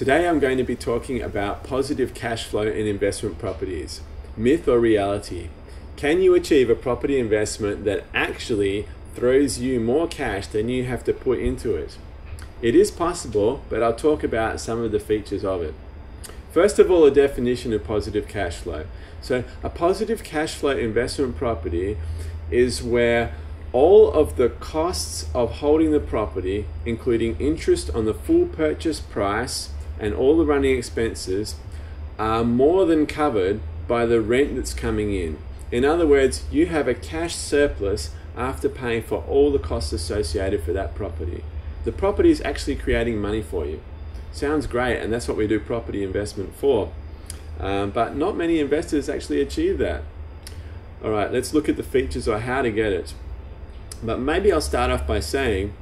Today I'm going to be talking about positive cash flow in investment properties. Myth or reality? Can you achieve a property investment that actually throws you more cash than you have to put into it? It is possible, but I'll talk about some of the features of it. First of all, a definition of positive cash flow. So a positive cash flow investment property is where all of the costs of holding the property, including interest on the full purchase price, and all the running expenses are more than covered by the rent that's coming in. In other words, you have a cash surplus after paying for all the costs associated for that property. The property is actually creating money for you. Sounds great, and that's what we do property investment for. But not many investors actually achieve that. All right, let's look at the features or how to get it. But maybe I'll start off by saying,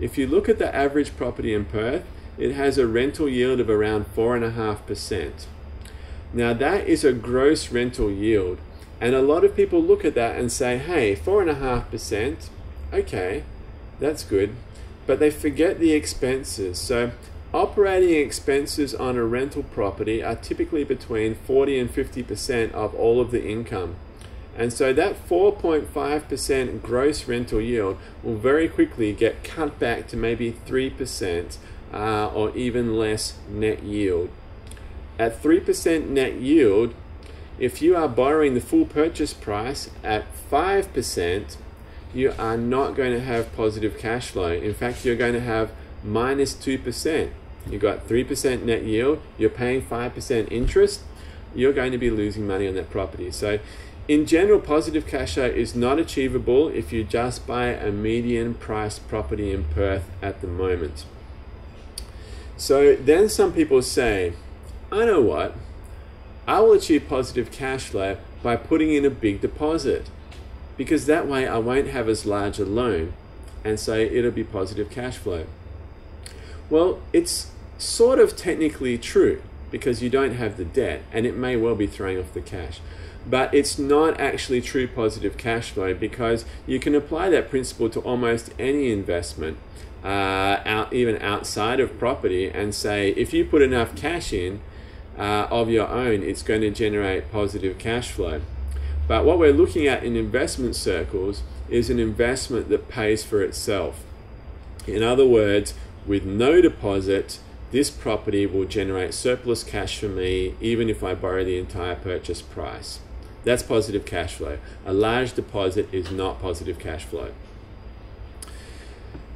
if you look at the average property in Perth, it has a rental yield of around 4.5%. Now that is a gross rental yield. And a lot of people look at that and say, hey, 4.5%, okay, that's good. But they forget the expenses. So operating expenses on a rental property are typically between 40 and 50% of all of the income. And so that 4.5% gross rental yield will very quickly get cut back to maybe 3%. Or even less net yield. At 3% net yield, if you are borrowing the full purchase price at 5%, you are not going to have positive cash flow. In fact, you're going to have minus 2%. You've got 3% net yield, you're paying 5% interest, you're going to be losing money on that property. So in general, positive cash flow is not achievable if you just buy a median price property in Perth at the moment. So then some people say, I know what, I will achieve positive cash flow by putting in a big deposit, because that way I won't have as large a loan, and so it'll be positive cash flow. Well, it's sort of technically true, because you don't have the debt, and it may well be throwing off the cash. But it's not actually true positive cash flow, because you can apply that principle to almost any investment, even outside of property, and say if you put enough cash in of your own, it's going to generate positive cash flow. But what we're looking at in investment circles is an investment that pays for itself. In other words, with no deposit, this property will generate surplus cash for me even if I borrow the entire purchase price. That's positive cash flow. A large deposit is not positive cash flow.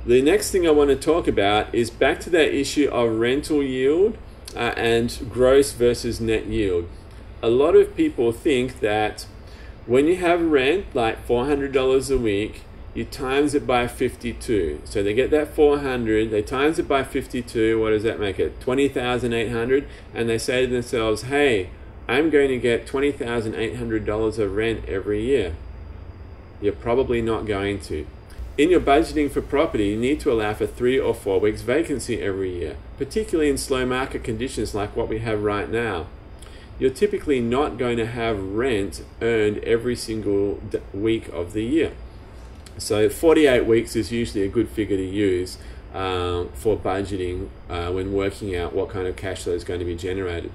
The next thing I want to talk about is back to that issue of rental yield and gross versus net yield. A lot of people think that when you have rent, like $400 a week, you times it by 52. So they get that 400, they times it by 52, what does that make it? 20,800, and they say to themselves, hey, I'm going to get $20,800 of rent every year. You're probably not going to. In your budgeting for property, you need to allow for 3 or 4 weeks vacancy every year, particularly in slow market conditions like what we have right now. You're typically not going to have rent earned every single week of the year. So 48 weeks is usually a good figure to use for budgeting when working out what kind of cash flow is going to be generated.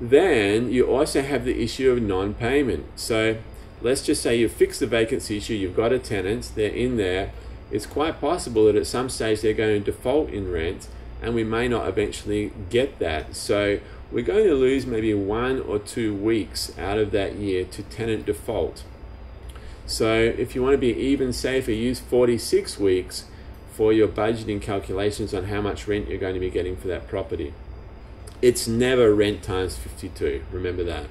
Then you also have the issue of non-payment. So let's just say you fix the vacancy issue, you've got a tenant, they're in there. It's quite possible that at some stage they're going to default in rent, and we may not eventually get that. So we're going to lose maybe 1 or 2 weeks out of that year to tenant default. So if you want to be even safer, use 46 weeks for your budgeting calculations on how much rent you're going to be getting for that property. It's never rent times 52, remember that.